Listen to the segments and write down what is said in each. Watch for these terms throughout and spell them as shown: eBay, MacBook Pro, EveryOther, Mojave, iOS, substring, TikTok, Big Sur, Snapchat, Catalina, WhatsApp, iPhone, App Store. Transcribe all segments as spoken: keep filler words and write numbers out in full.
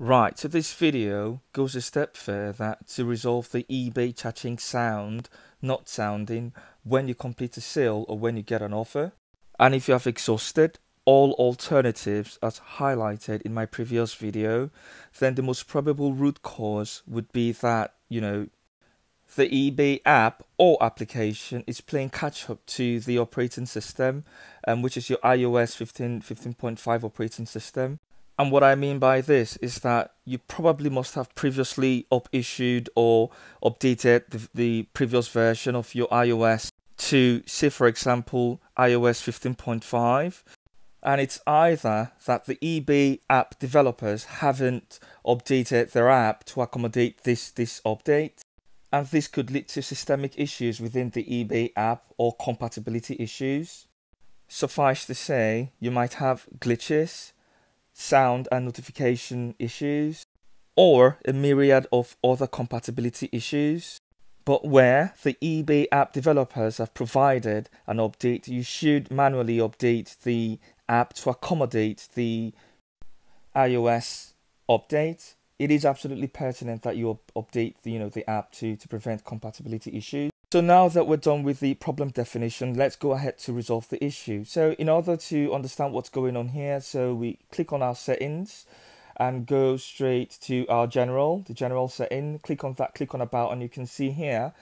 Right, so this video goes a step further to resolve the eBay touching sound not sounding when you complete a sale or when you get an offer. And if you have exhausted all alternatives as highlighted in my previous video, then the most probable root cause would be that, you know, the eBay app or application is playing catch up to the operating system, um, which is your iOS fifteen, fifteen point five operating system. And what I mean by this is that you probably must have previously up-issued or updated the, the previous version of your iOS to, say for example, iOS fifteen point five. And it's either that the eBay app developers haven't updated their app to accommodate this, this update. And this could lead to systemic issues within the eBay app or compatibility issues. Suffice to say, you might have glitches, sound and notification issues, or a myriad of other compatibility issues. But where the eBay app developers have provided an update, you should manually update the app to accommodate the iOS update. It is absolutely pertinent that you update the, you know, the app to, to prevent compatibility issues. So now that we're done with the problem definition, let's go ahead to resolve the issue. So in order to understand what's going on here, so we click on our settings and go straight to our general, the general setting, click on that, click on about, and you can see here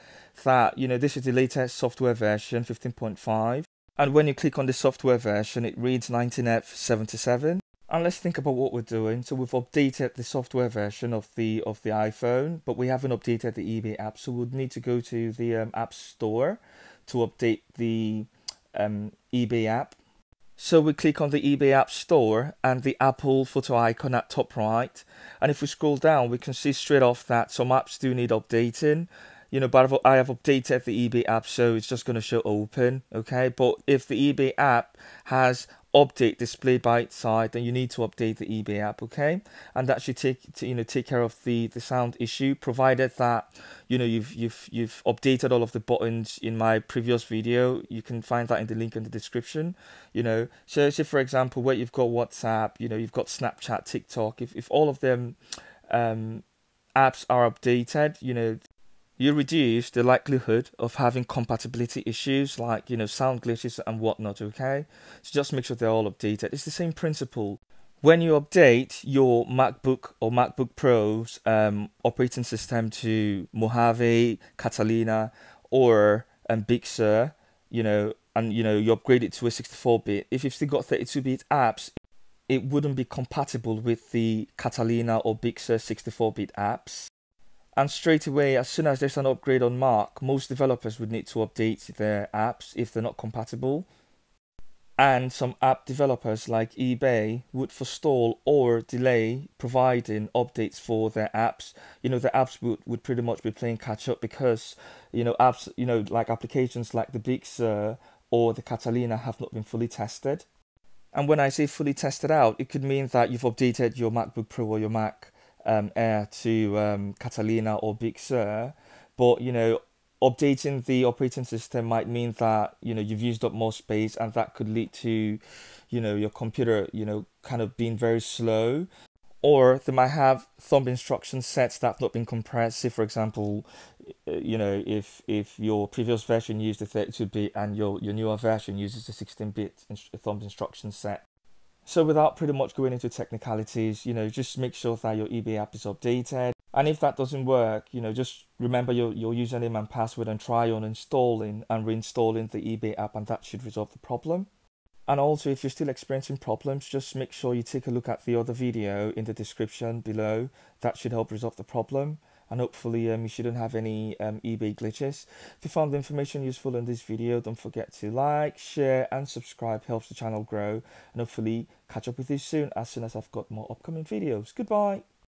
that, you know, this is the latest software version, fifteen point five. And when you click on the software version, it reads nineteen F seventy-seven. And let's think about what we're doing. So we've updated the software version of the of the iPhone, but we haven't updated the eBay app. So we'll need to go to the um, App Store to update the um, eBay app. So we click on the eBay App Store and the Apple photo icon at top right. And if we scroll down, we can see straight off that some apps do need updating. You know, but I have updated the eBay app, so it's just going to show open. Okay, but if the eBay app has update display by its side, then you need to update the eBay app, okay? And that should take to, you know, take care of the the sound issue, provided that, you know, you've you've you've updated all of the buttons in my previous video. You can find that in the link in the description. You know, so say for example, where you've got WhatsApp, you know, you've got Snapchat, TikTok. If if all of them um, apps are updated, you know, you reduce the likelihood of having compatibility issues like, you know, sound glitches and whatnot, okay? So just make sure they're all updated. It's the same principle. When you update your MacBook or MacBook Pro's um, operating system to Mojave, Catalina, or um, Big Sur, you know, and, you know, you upgrade it to a sixty-four bit, if you've still got thirty-two bit apps, it wouldn't be compatible with the Catalina or Big Sur sixty-four bit apps. And straight away, as soon as there's an upgrade on Mac, most developers would need to update their apps if they're not compatible. And some app developers like eBay would forestall or delay providing updates for their apps. You know, the apps would, would pretty much be playing catch up because, you know, apps, you know, like applications like the Big Sur or the Catalina have not been fully tested. And when I say fully tested out, it could mean that you've updated your MacBook Pro or your Mac Um, air to um, Catalina or Big Sur, but, you know, updating the operating system might mean that, you know, you've used up more space, and that could lead to, you know, your computer, you know, kind of being very slow. Or they might have thumb instruction sets that have not been compressed. Say, for example, you know, if if your previous version used a thirty-two bit and your your newer version uses a sixteen bit thumb instruction set. So without pretty much going into technicalities, you know, just make sure that your eBay app is updated. And if that doesn't work, you know, just remember your, your username and password and try on installing and reinstalling the eBay app, and that should resolve the problem. And also, if you're still experiencing problems, just make sure you take a look at the other video in the description below. That should help resolve the problem. And hopefully um, you shouldn't have any um, eBay glitches. If you found the information useful in this video, don't forget to like, share and subscribe. Helps the channel grow, and hopefully catch up with you soon as soon as I've got more upcoming videos. Goodbye.